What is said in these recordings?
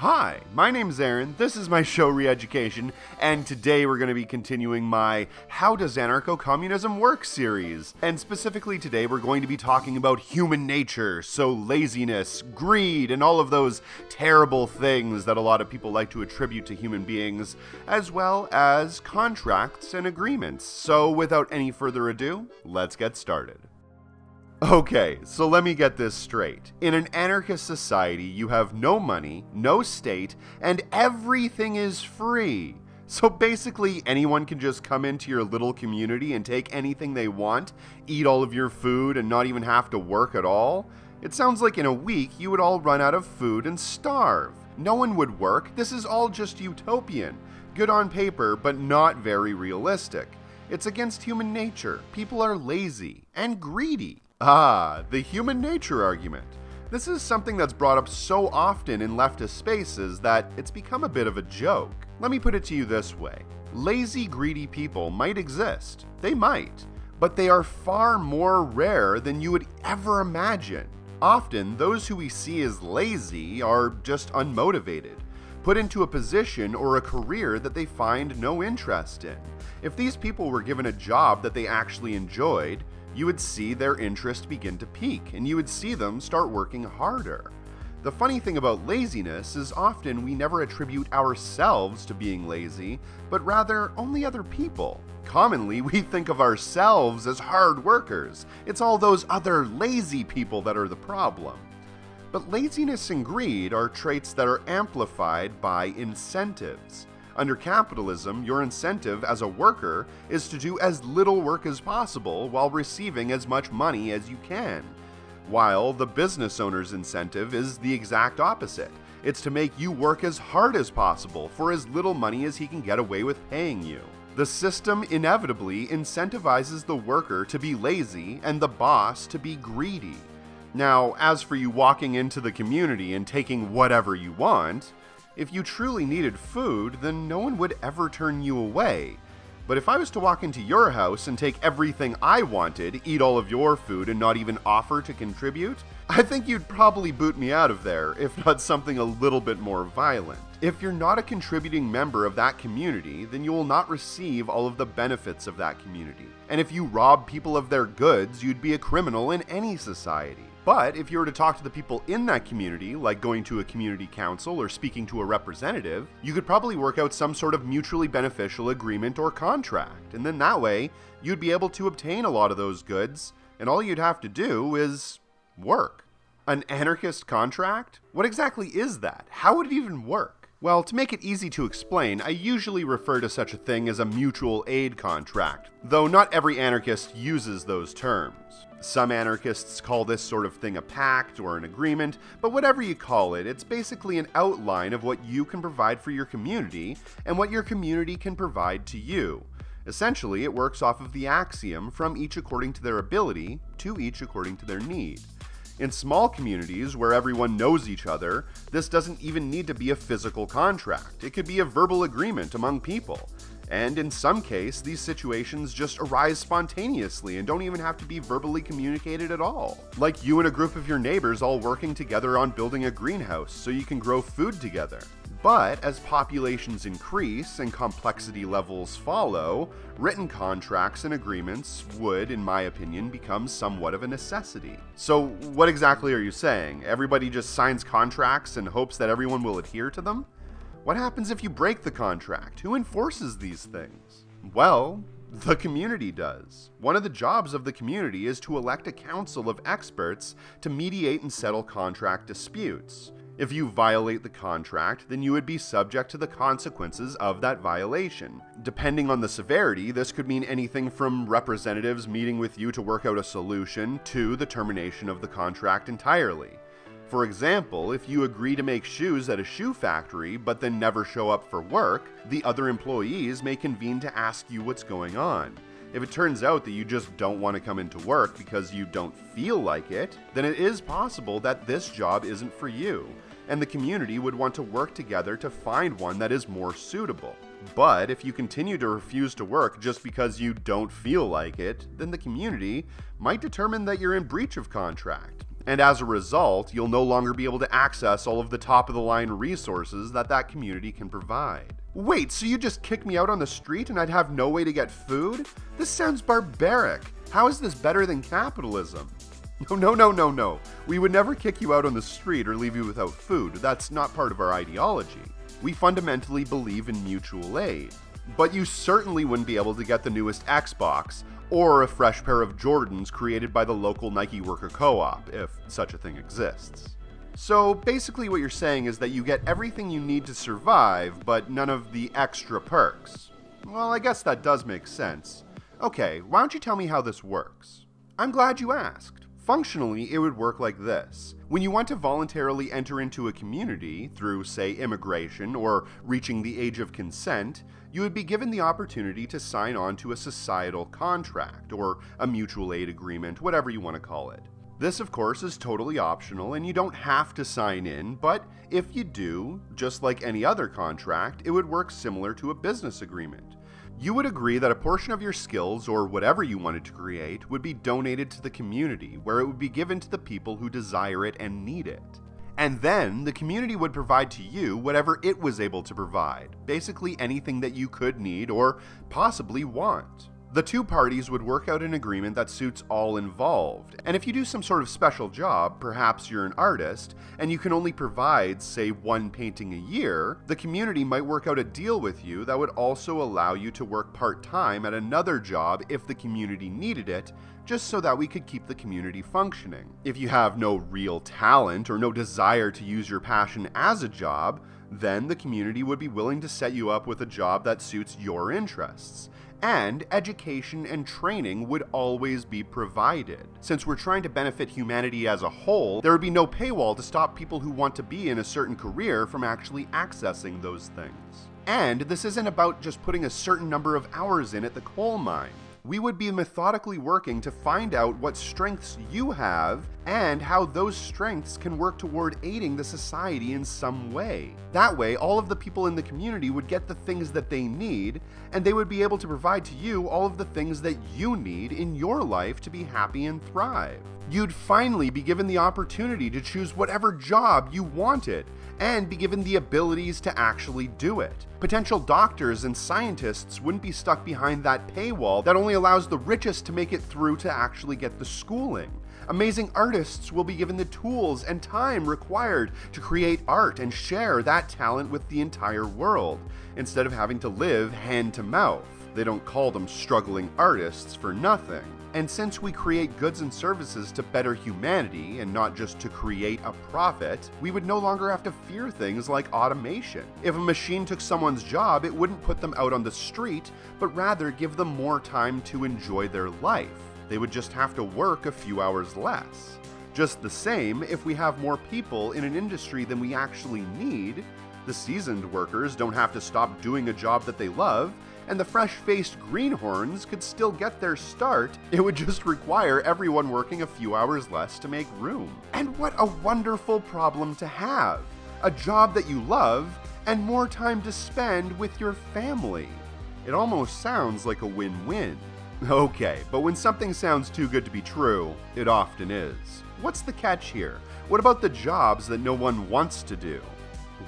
Hi, my name's Aaron, this is my show Re-Education, and today we're going to be continuing my How Does Anarcho-Communism Work series. And specifically today we're going to be talking about human nature, so laziness, greed, and all of those terrible things that a lot of people like to attribute to human beings, as well as contracts and agreements. So without any further ado, let's get started. Okay, so let me get this straight. In an anarchist society, you have no money, no state, and everything is free. So basically, anyone can just come into your little community and take anything they want, eat all of your food, and not even have to work at all. It sounds like in a week, you would all run out of food and starve. No one would work. This is all just utopian. Good on paper, but not very realistic. It's against human nature. People are lazy and greedy. Ah, the human nature argument. This is something that's brought up so often in leftist spaces that it's become a bit of a joke. Let me put it to you this way. Lazy, greedy people might exist. They might. But they are far more rare than you would ever imagine. Often, those who we see as lazy are just unmotivated, put into a position or a career that they find no interest in. If these people were given a job that they actually enjoyed, you would see their interest begin to peak, and you would see them start working harder. The funny thing about laziness is often we never attribute ourselves to being lazy, but rather only other people. Commonly, we think of ourselves as hard workers. It's all those other lazy people that are the problem. But laziness and greed are traits that are amplified by incentives. Under capitalism, your incentive as a worker is to do as little work as possible while receiving as much money as you can. While the business owner's incentive is the exact opposite. It's to make you work as hard as possible for as little money as he can get away with paying you. The system inevitably incentivizes the worker to be lazy and the boss to be greedy. Now, as for you walking into the community and taking whatever you want, if you truly needed food, then no one would ever turn you away. But if I was to walk into your house and take everything I wanted, eat all of your food, and not even offer to contribute, I think you'd probably boot me out of there, if not something a little bit more violent. If you're not a contributing member of that community, then you will not receive all of the benefits of that community. And if you rob people of their goods, you'd be a criminal in any society. But if you were to talk to the people in that community, like going to a community council or speaking to a representative, you could probably work out some sort of mutually beneficial agreement or contract, and then that way, you'd be able to obtain a lot of those goods, and all you'd have to do is work. An anarchist contract? What exactly is that? How would it even work? Well, to make it easy to explain, I usually refer to such a thing as a mutual aid contract, though not every anarchist uses those terms. Some anarchists call this sort of thing a pact or an agreement, but whatever you call it, it's basically an outline of what you can provide for your community and what your community can provide to you. Essentially, it works off of the axiom, from each according to their ability, to each according to their need. In small communities where everyone knows each other, this doesn't even need to be a physical contract. It could be a verbal agreement among people. And in some cases, these situations just arise spontaneously and don't even have to be verbally communicated at all. Like you and a group of your neighbors all working together on building a greenhouse so you can grow food together. But as populations increase and complexity levels follow, written contracts and agreements would, in my opinion, become somewhat of a necessity. So what exactly are you saying? Everybody just signs contracts and hopes that everyone will adhere to them? What happens if you break the contract? Who enforces these things? Well, the community does. One of the jobs of the community is to elect a council of experts to mediate and settle contract disputes. If you violate the contract, then you would be subject to the consequences of that violation. Depending on the severity, this could mean anything from representatives meeting with you to work out a solution to the termination of the contract entirely. For example, if you agree to make shoes at a shoe factory but then never show up for work, the other employees may convene to ask you what's going on. If it turns out that you just don't want to come into work because you don't feel like it, then it is possible that this job isn't for you, and the community would want to work together to find one that is more suitable. But if you continue to refuse to work just because you don't feel like it, then the community might determine that you're in breach of contract. And as a result, you'll no longer be able to access all of the top-of-the-line resources that community can provide. Wait, so you just kick me out on the street and I'd have no way to get food? This sounds barbaric. How is this better than capitalism? No. We would never kick you out on the street or leave you without food. That's not part of our ideology. We fundamentally believe in mutual aid. But you certainly wouldn't be able to get the newest Xbox or a fresh pair of Jordans created by the local Nike worker co-op, if such a thing exists. So basically what you're saying is that you get everything you need to survive, but none of the extra perks. Well, I guess that does make sense. Okay, why don't you tell me how this works? I'm glad you asked. Functionally, it would work like this. When you want to voluntarily enter into a community through, say, immigration or reaching the age of consent, you would be given the opportunity to sign on to a societal contract or a mutual aid agreement, whatever you want to call it. This, of course, is totally optional and you don't have to sign in, but if you do, just like any other contract, it would work similar to a business agreement. You would agree that a portion of your skills, or whatever you wanted to create, would be donated to the community, where it would be given to the people who desire it and need it. And then, the community would provide to you whatever it was able to provide, basically anything that you could need or possibly want. The two parties would work out an agreement that suits all involved, and if you do some sort of special job, perhaps you're an artist, and you can only provide, say, one painting a year, the community might work out a deal with you that would also allow you to work part-time at another job if the community needed it, just so that we could keep the community functioning. If you have no real talent or no desire to use your passion as a job, then the community would be willing to set you up with a job that suits your interests. And education and training would always be provided. Since we're trying to benefit humanity as a whole, there would be no paywall to stop people who want to be in a certain career from actually accessing those things. And this isn't about just putting a certain number of hours in at the coal mine. We would be methodically working to find out what strengths you have and how those strengths can work toward aiding the society in some way. That way, all of the people in the community would get the things that they need, and they would be able to provide to you all of the things that you need in your life to be happy and thrive. You'd finally be given the opportunity to choose whatever job you wanted, and be given the abilities to actually do it. Potential doctors and scientists wouldn't be stuck behind that paywall that only allows the richest to make it through to actually get the schooling. Amazing artists will be given the tools and time required to create art and share that talent with the entire world, instead of having to live hand to mouth. They don't call them struggling artists for nothing. And since we create goods and services to better humanity and not just to create a profit, we would no longer have to fear things like automation. If a machine took someone's job, it wouldn't put them out on the street, but rather give them more time to enjoy their life. They would just have to work a few hours less. Just the same, if we have more people in an industry than we actually need, the seasoned workers don't have to stop doing a job that they love, and the fresh-faced greenhorns could still get their start. It would just require everyone working a few hours less to make room. And what a wonderful problem to have! A job that you love, and more time to spend with your family. It almost sounds like a win-win. Okay, but when something sounds too good to be true, it often is. What's the catch here? What about the jobs that no one wants to do?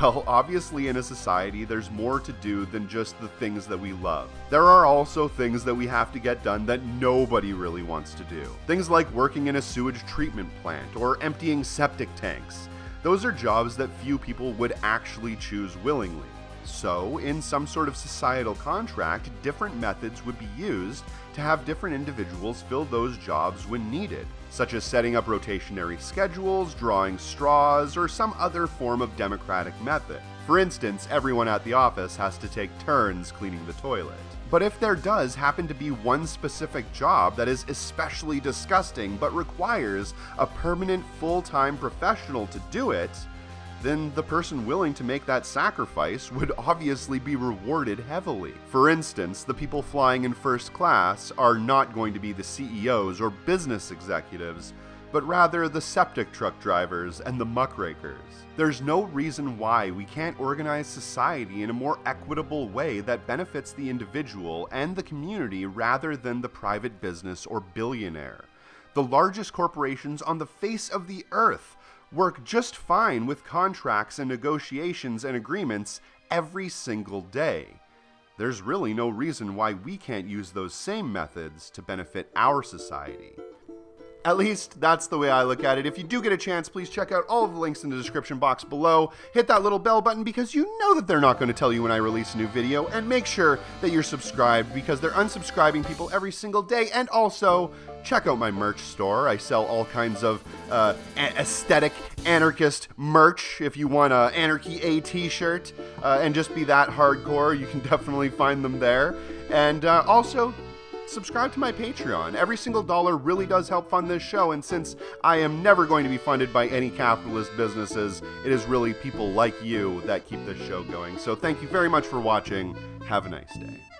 Well, obviously in a society, there's more to do than just the things that we love. There are also things that we have to get done that nobody really wants to do. Things like working in a sewage treatment plant or emptying septic tanks. Those are jobs that few people would actually choose willingly. So, in some sort of societal contract, different methods would be used to have different individuals fill those jobs when needed, such as setting up rotationary schedules, drawing straws, or some other form of democratic method. For instance, everyone at the office has to take turns cleaning the toilet. But if there does happen to be one specific job that is especially disgusting but requires a permanent full-time professional to do it, then the person willing to make that sacrifice would obviously be rewarded heavily. For instance, the people flying in first class are not going to be the CEOs or business executives, but rather the septic truck drivers and the muckrakers. There's no reason why we can't organize society in a more equitable way that benefits the individual and the community rather than the private business or billionaire. the largest corporations on the face of the earth work just fine with contracts and negotiations and agreements every single day. There's really no reason why we can't use those same methods to benefit our society. At least that's the way I look at it. If you do get a chance, please check out all of the links in the description box below. Hit that little bell button because you know that they're not going to tell you when I release a new video. And make sure that you're subscribed because they're unsubscribing people every single day. And also, check out my merch store. I sell all kinds of aesthetic anarchist merch. If you want an Anarchy A t-shirt and just be that hardcore, you can definitely find them there. And also, subscribe to my Patreon. Every single dollar really does help fund this show, and since I am never going to be funded by any capitalist businesses, it is really people like you that keep this show going. So thank you very much for watching. Have a nice day.